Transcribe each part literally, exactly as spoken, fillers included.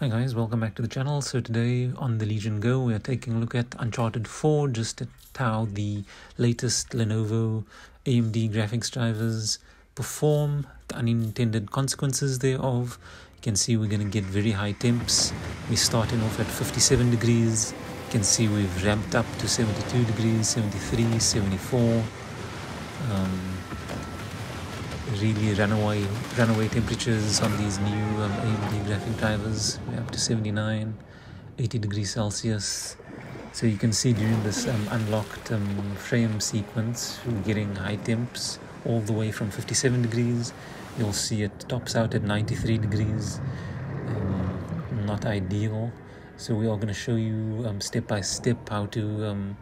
Hi guys, welcome back to the channel. So today on the Legion Go we are taking a look at Uncharted four, just at how the latest Lenovo A M D graphics drivers perform, the unintended consequences thereof. You can see we're going to get very high temps. We're starting off at fifty-seven degrees. You can see we've ramped up to seventy-two degrees, seventy-three, seventy-four. Um, really runaway runaway temperatures on these new um, A M D graphic drivers. We're up to seventy-nine, eighty degrees Celsius. So you can see during this um, unlocked um, frame sequence we're getting high temps all the way from fifty-seven degrees. You'll see it tops out at ninety-three degrees. Um, not ideal. So we are going to show you um, step by step how to um,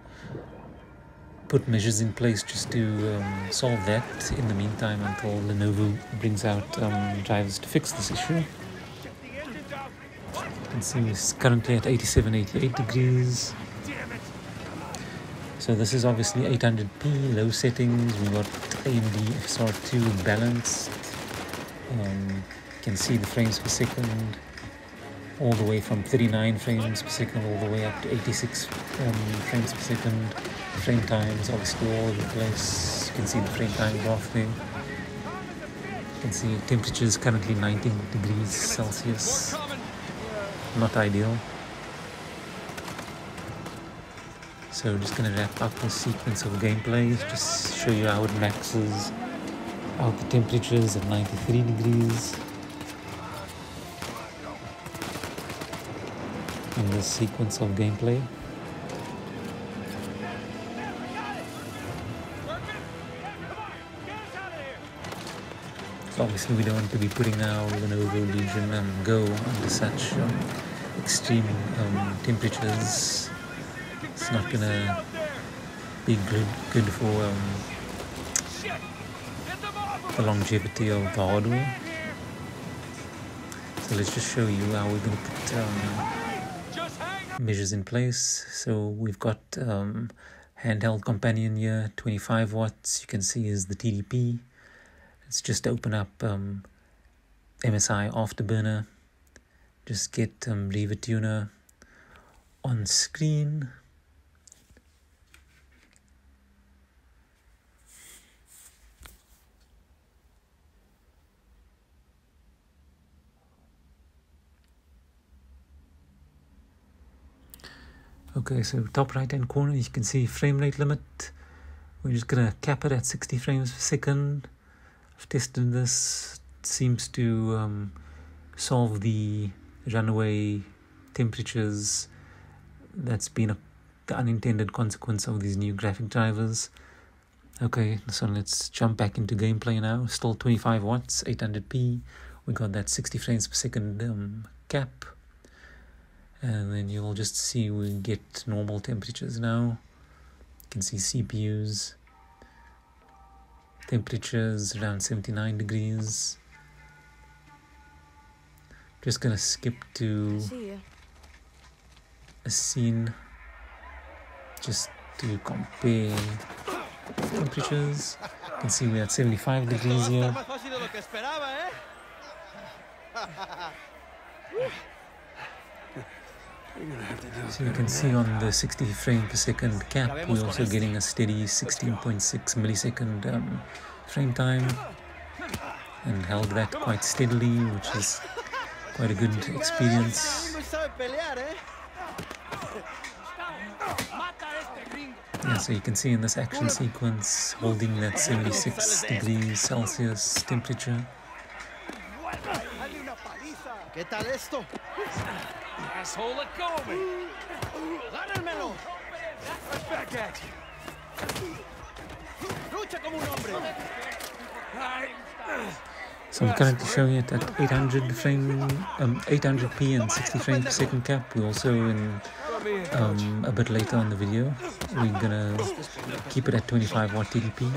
put measures in place just to um, solve that in the meantime until Lenovo brings out um, drivers to fix this issue. You can see it's currently at eighty-seven, eighty-eight degrees. So this is obviously eight hundred p, low settings. We've got A M D F S R two balanced. Um, you can see the frames per second all the way from thirty-nine frames per second all the way up to eighty-six um, frames per second. Frame times obviously all over the place. You can see the frame time graph there. You can see temperature is currently nineteen degrees Celsius. Not ideal. So we're just going to wrap up this sequence of gameplay, just show you how it maxes out the temperatures at ninety-three degrees. In this sequence of gameplay. So obviously we don't want to be putting our Lenovo Legion um, Go under such um, extreme um, temperatures. It's not going to be good, good for um, the longevity of the hardware. So let's just show you how we're going to put um, measures in place. So we've got um, Handheld Companion here, twenty-five watts, you can see is the T D P. Let's just open up um, M S I Afterburner, just get um, RivaTuner on screen. Okay, so top right hand corner you can see frame rate limit. We're just going to cap it at sixty frames per second. I've tested this. It seems to um, solve the runaway temperatures. That's been a, the unintended consequence of these new graphic drivers. Okay, so let's jump back into gameplay now. Still twenty-five watts, eight hundred p. We got that sixty frames per second um, cap. And then you'll just see we get normal temperatures now. You can see C P Us. Temperatures around seventy-nine degrees. Just gonna skip to a scene just to compare temperatures. You can see we're at seventy-five degrees here. So you can see on the sixty frame per second cap, we're also getting a steady sixteen point six millisecond um, frame time, and held that quite steadily, which is quite a good experience. Yeah, so you can see in this action sequence, holding that seventy-six degrees Celsius temperature. ¿Qué tal esto? Asshole, let go of me! Gánenmelo! Right back at you! Lucha como un hombre! So I'm currently showing it at eight hundred frame, um, eight hundred p and sixty frames per second cap. We're also in um, a bit later on the video. We're gonna keep it at twenty-five watt T D P,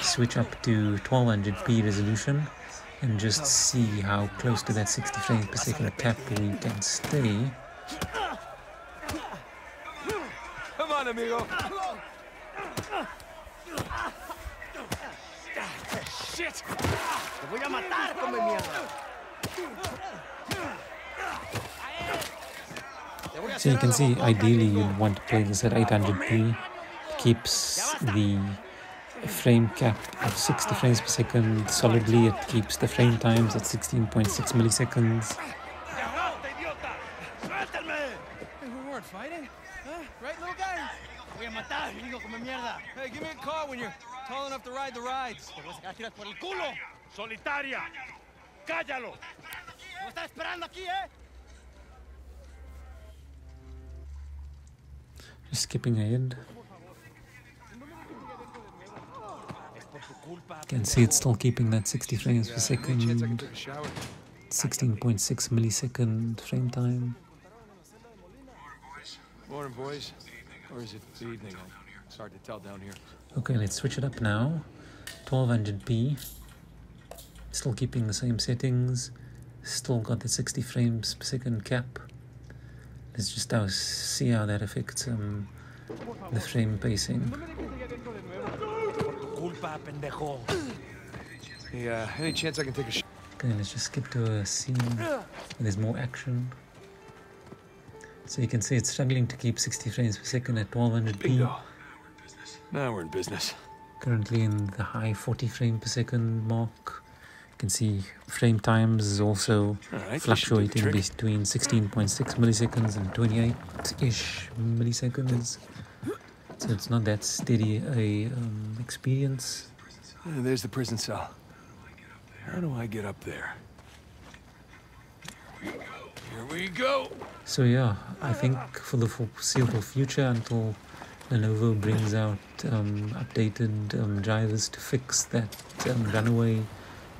switch up to twelve hundred p resolution, and just see how close to that sixty frames per second cap we can stay. Come on, amigo. Shit. Te voy a matar, come mierda. So you can see ideally you'd want to play this at eight hundred p. It keeps the frame cap at sixty frames per second solidly. It keeps the frame times at sixteen point six milliseconds. Hey, give me a call when you're tall enough to ride the rides. Solitaria. Cállalo. ¿No está esperando aquí, eh? Just skipping ahead. Can see it's still keeping that sixty frames per second, sixteen point six millisecond frame time. Morning, boys. Or is it the evening? It's hard to tell down here. Okay, let's switch it up now. twelve hundred p. Still keeping the same settings. Still got the sixty frames per second cap. Let's just now see how that affects um, the frame pacing. Yeah, any chance I can take a shot? Okay, let's just skip to a scene where there's more action. So you can see it's struggling to keep sixty frames per second at twelve hundred p. Now we're in business. Currently in the high forty frame per second mark. You can see frame times is also right, fluctuating between sixteen point six milliseconds and twenty-eight-ish milliseconds. So it's not that steady a um, experience. Yeah, there's the prison cell. How do I get up there? Here we go. Here we go. So yeah, I think for the foreseeable future, until Lenovo brings out um, updated um, drivers to fix that um, runaway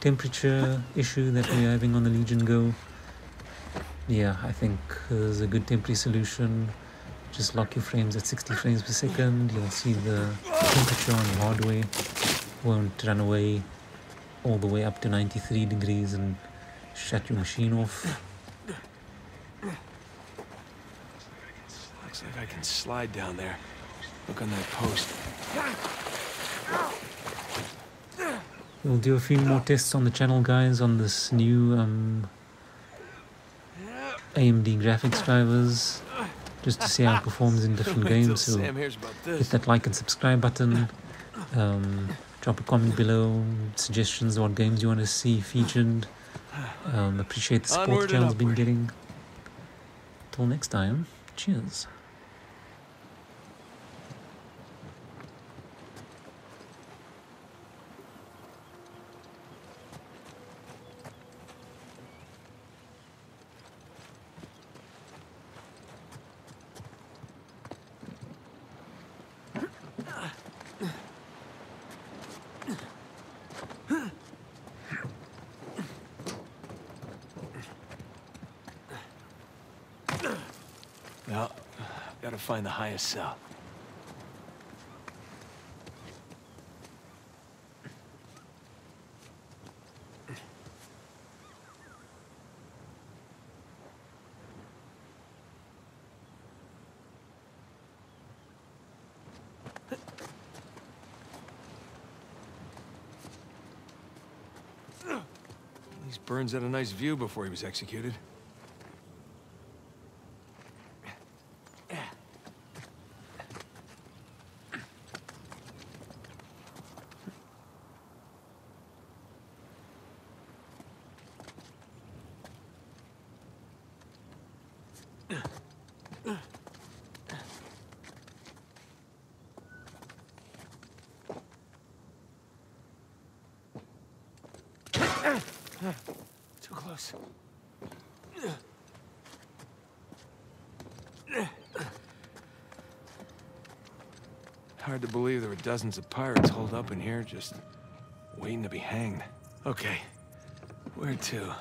temperature issue that we're having on the Legion Go, yeah, I think uh, there's a good temporary solution. Just lock your frames at sixty frames per second. You'll see the temperature on the hardware won't run away all the way up to ninety-three degrees and shut your machine off. Looks like I can slide down there. Look on that post. We'll do a few more tests on the channel, guys, on this new um, A M D graphics drivers, just to see how it performs in different games. So hit that like and subscribe button. Um, drop a comment below, suggestions what games you want to see featured. Um, appreciate the support channel's been getting. Till next time, cheers. Well, gotta find the highest cell. These Burns had a nice view before he was executed. Too close. Hard to believe there were dozens of pirates holed up in here just waiting to be hanged. Okay, where to?